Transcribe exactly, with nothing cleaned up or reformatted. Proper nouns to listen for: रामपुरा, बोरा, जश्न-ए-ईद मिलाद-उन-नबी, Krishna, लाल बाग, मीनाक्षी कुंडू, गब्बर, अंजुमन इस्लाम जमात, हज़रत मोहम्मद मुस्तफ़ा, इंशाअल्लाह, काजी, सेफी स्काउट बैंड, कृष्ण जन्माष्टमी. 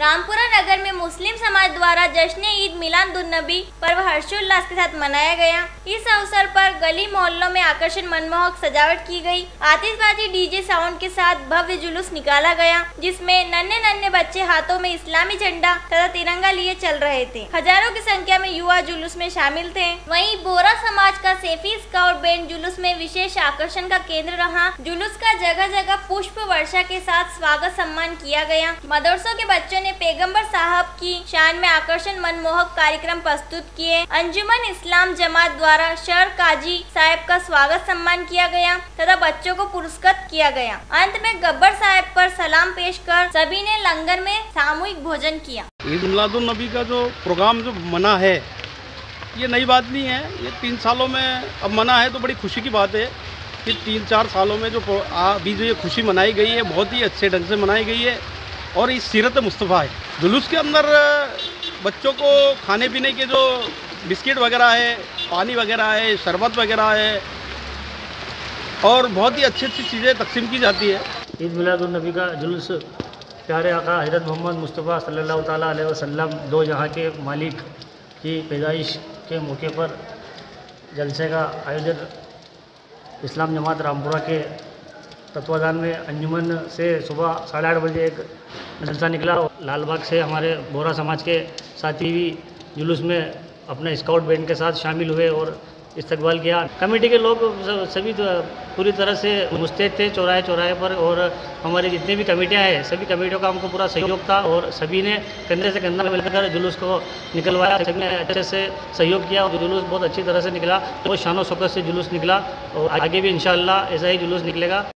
रामपुरा नगर में मुस्लिम समाज द्वारा जश्न-ए-ईद मिलाद-उन-नबी पर्व हर्षोल्लास के साथ मनाया गया। इस अवसर पर गली मोहल्लों में आकर्षक मनमोहक सजावट की गई। आतिशबाजी डीजे साउंड के साथ भव्य जुलूस निकाला गया, जिसमें नन्हे नन्हे बच्चे हाथों में इस्लामी झंडा तथा तिरंगा लिए चल रहे थे। हजारों की संख्या में युवा जुलूस में शामिल थे। वहीं बोरा समाज का सेफी स्काउट बैंड जुलूस में विशेष आकर्षण का केंद्र रहा। जुलूस का जगह जगह पुष्प वर्षा के साथ स्वागत सम्मान किया गया। मदरसों के बच्चों ने पैगंबर साहब की शान में आकर्षण मनमोहक कार्यक्रम प्रस्तुत किए। अंजुमन इस्लाम जमात द्वारा शर काजी साहब का स्वागत सम्मान किया गया तथा बच्चों को पुरस्कृत किया गया। अंत में गब्बर साहब पर सलाम पेश कर सभी ने लंगर में सामूहिक भोजन किया। ईद मिलाद-उन-नबी का जो प्रोग्राम जो मना है, ये नई बात नहीं है। ये तीन सालों में अब मना है तो बड़ी खुशी की बात है कि तीन चार सालों में जो अभी जो ये खुशी मनाई गई है, बहुत ही अच्छे ढंग से मनाई गई है और इस सीरत मुस्तफ़ा है। जुलूस के अंदर बच्चों को खाने पीने के जो बिस्किट वगैरह है, पानी वगैरह है, शरबत वगैरह है और बहुत ही अच्छी अच्छी चीज़ें तकसीम की जाती है। ईद मिलाद-उन-नबी का जुलूस प्यारे आका हज़रत मोहम्मद मुस्तफ़ा सल्लल्लाहु तआला अलैहि वसल्लम दो जहाँ के मालिक की पैदाइश के मौके पर जलसे का आयोजन इस्लाम जमात रामपुरा के तत्वाधान में अंजुमन से सुबह साढ़े आठ बजे एक जलसा निकला। लाल बाग से हमारे बोरा समाज के साथी भी जुलूस में अपने स्काउट बैंड के साथ शामिल हुए और इस्तकबाल किया। कमेटी के लोग सभी पूरी तरह से मुस्तैद थे चौराहे चौराहे पर, और हमारे जितने भी कमेटियाँ हैं सभी कमेटियों का हमको पूरा सहयोग था और सभी ने कंधे से कंधा मिलकर जुलूस को निकलवाया। सभी ने अच्छे से सहयोग किया और जुलूस बहुत अच्छी तरह से निकला। बहुत शान और शौकत से जुलूस निकला और आगे भी इंशाअल्लाह ऐसा ही जुलूस निकलेगा।